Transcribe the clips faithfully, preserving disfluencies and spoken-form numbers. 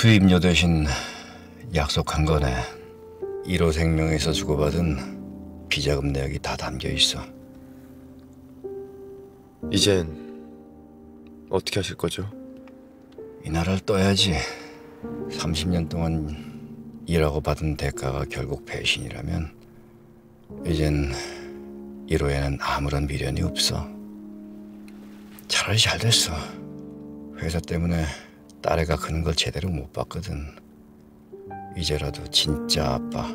수입료 대신 약속한 거네. 일 호 생명에서 주고받은 비자금 내역이 다 담겨있어. 이젠 어떻게 하실 거죠? 이 나라를 떠야지. 삼십 년 동안 일하고 받은 대가가 결국 배신이라면 이젠 일 호에는 아무런 미련이 없어. 차라리 잘 됐어. 회사 때문에 딸애가 크는 걸 제대로 못 봤거든. 이제라도 진짜 아빠,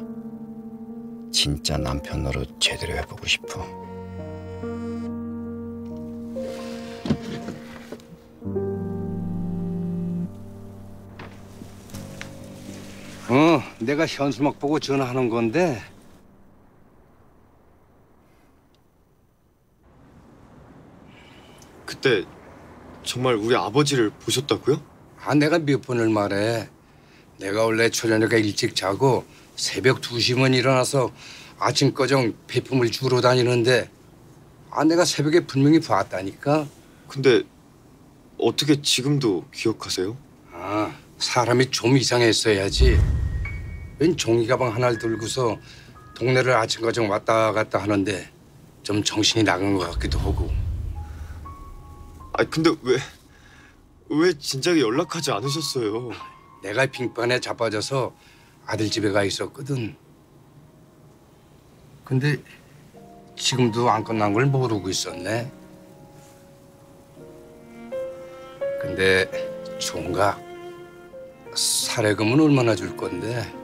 진짜 남편 노릇 제대로 해보고 싶어. 어, 내가 현수막 보고 전화하는 건데 그때 정말 우리 아버지를 보셨다고요? 아, 내가 몇 번을 말해. 내가 원래 초저녁에 일찍 자고 새벽 두 시면 일어나서 아침거정 배품을 주러 다니는데 아, 내가 새벽에 분명히 봤다니까. 근데 어떻게 지금도 기억하세요? 아, 사람이 좀 이상했어야지. 웬 종이가방 하나를 들고서 동네를 아침거정 왔다 갔다 하는데 좀 정신이 나간 것 같기도 하고. 아, 근데 왜, 왜 진작에 연락하지 않으셨어요? 내가 빙판에 자빠져서 아들 집에 가 있었거든. 근데 지금도 안 끝난 걸 모르고 있었네. 근데 총각, 사례금은 얼마나 줄 건데?